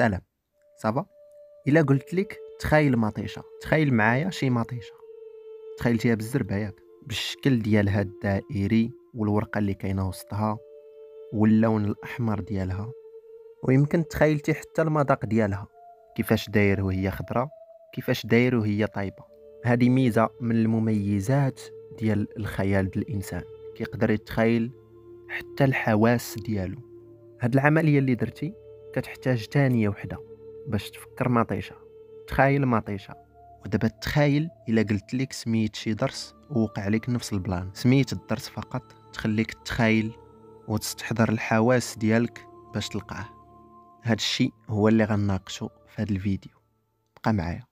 السلام صافا. الا قلت لك تخيل مطيشه، تخيل معايا شي مطيشه تخيلتيها بالزربه ياك، بالشكل ديالها الدائري والورقه اللي كاينه وسطها واللون الاحمر ديالها، ويمكن تخيلتي حتى المذاق ديالها كيفاش داير وهي خضراء، كيفاش داير وهي طايبه. هذه ميزه من المميزات ديال الخيال ديال الانسان، كيقدر يتخيل حتى الحواس ديالو. هاد العمليه اللي درتي كتحتاج ثانيه وحده باش تفكر مطيشه، تخيل مطيشه. ودابا تخيل الا قلت لك سميت شي درس ووقع لك نفس البلان، سميت الدرس فقط تخليك تخيل وتستحضر الحواس ديالك باش تلقاه. هاد الشيء هو اللي غنناقشو في هاد الفيديو، بقى معايا.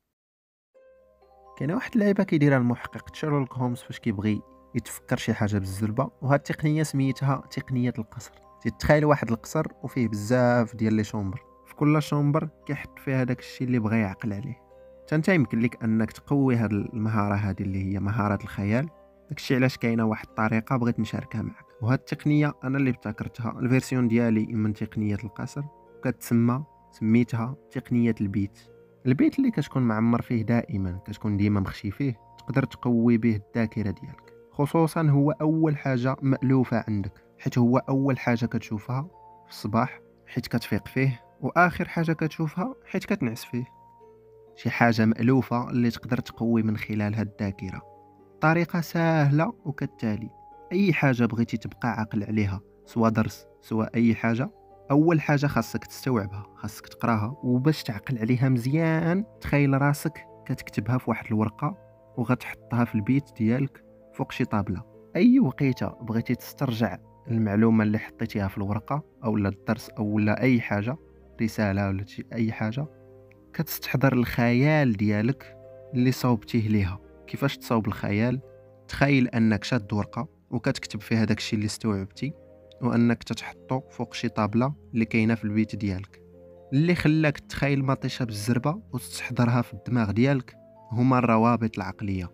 كاينه واحد اللعيبه كيديرها المحقق شيرلوك هومز فاش كيبغي يتفكر شي حاجه بالزربه، وهاد التقنيه سميتها تقنيه القصر. تتخيل واحد القصر وفيه بزاف ديال لي شومبر، في كل شومبر كيحط فيها داك الشيء اللي بغى يعقل عليه. حتى انت يمكن لك انك تقوي هاد المهاره هذه اللي هي مهاره الخيال. داكشي علاش كاينه واحد الطريقه بغيت نشاركها معك، وهاد التقنيه انا اللي ابتكرتها، الفيرسيون ديالي من تقنيه القصر، كتسمى سميتها تقنيه البيت. البيت اللي كتكون معمر فيه دائما، كتكون ديما مخشي فيه، تقدر تقوي به الذاكره ديالك. خصوصا هو اول حاجه مألوفه عندك، حيت هو اول حاجه كتشوفها في الصباح حيت كتفيق فيه، واخر حاجه كتشوفها حيت كتنعس فيه. شي حاجه مألوفه اللي تقدر تقوي من خلالها الذاكره. طريقه سهله وكالتالي: اي حاجه بغيتي تبقى عاقل عليها، سواء درس سواء اي حاجه، اول حاجه خاصك تستوعبها، خاصك تقراها، وباش تعقل عليها مزيان تخيل راسك كتكتبها في واحد الورقه وغتحطها في البيت ديالك فوق شي طابله. اي وقيته بغيتي تسترجع المعلومه اللي حطيتيها في الورقه اولا الدرس اولا اي حاجه، رساله ولا اي حاجه، كتستحضر الخيال ديالك اللي صوبتيه ليها. كيفاش تصوب الخيال؟ تخيل انك شاد ورقه وكتكتب فيها داكشي اللي استوعبتي، وانك تتحطو فوق شي طابله اللي كاينه في البيت ديالك. اللي خلاك تخيل مطيشه بالزربه وتستحضرها في الدماغ ديالك هما الروابط العقليه،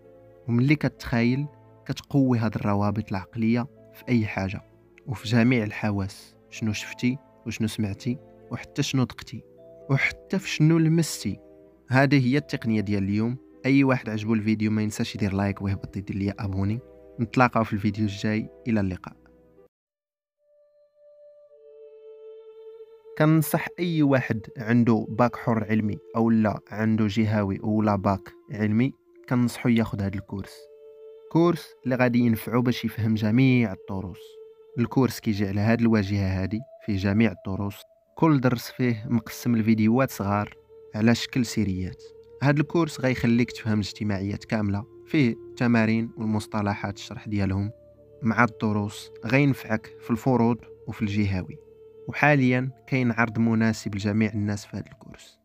وملي كتخيل كتقوي هاد الروابط العقليه في اي حاجه وفي جميع الحواس، شنو شفتي وشنو سمعتي وحتى شنو ذقتي وحتى في شنو لمستي. هذه هي التقنيه ديال اليوم. اي واحد عجبو الفيديو ما ينساش يدير لايك ويهبط يدير ليا ابوني. نتلاقاو في الفيديو الجاي، الى اللقاء. كنصح اي واحد عنده باك حر علمي او لا عنده جهوي او لا باك علمي، كنصحو ياخذ هذا الكورس، كورس اللي غادي ينفعو باش يفهم جميع الدروس. الكورس كيجي على هذه الواجهه هذه فيه جميع الدروس، كل درس فيه مقسم الفيديوهات صغار على شكل سيريات. هذا الكورس غيخليك تفهم الاجتماعيات كامله، فيه التمارين والمصطلحات الشرح ديالهم مع الدروس، غينفعك في الفروض وفي الجهوي. وحاليا كاين عرض مناسب لجميع الناس في هذا الكورس.